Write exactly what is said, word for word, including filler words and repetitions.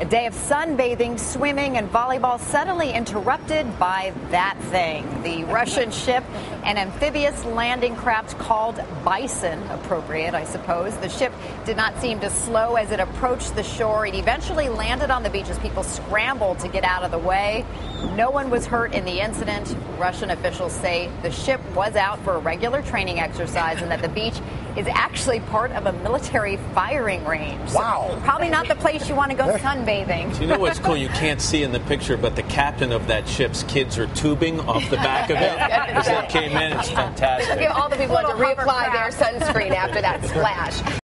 A day of sunbathing, swimming, and volleyball suddenly interrupted by that thing. The Russian ship, an amphibious landing craft called Bison, appropriate, I suppose. The ship did not seem to slow as it approached the shore. It eventually landed on the beach as people scrambled to get out of the way. No one was hurt in the incident. Russian officials say the ship was out for a regular training exercise and that the beach is actually part of a military firing range. Wow. So probably not the place you want to go sunbathing. So you know what's cool? You can't see in the picture, but the captain of that ship's kids are tubing off the back of it as they came in. It's fantastic. So all the people had to reapppply their sunscreen after that splash.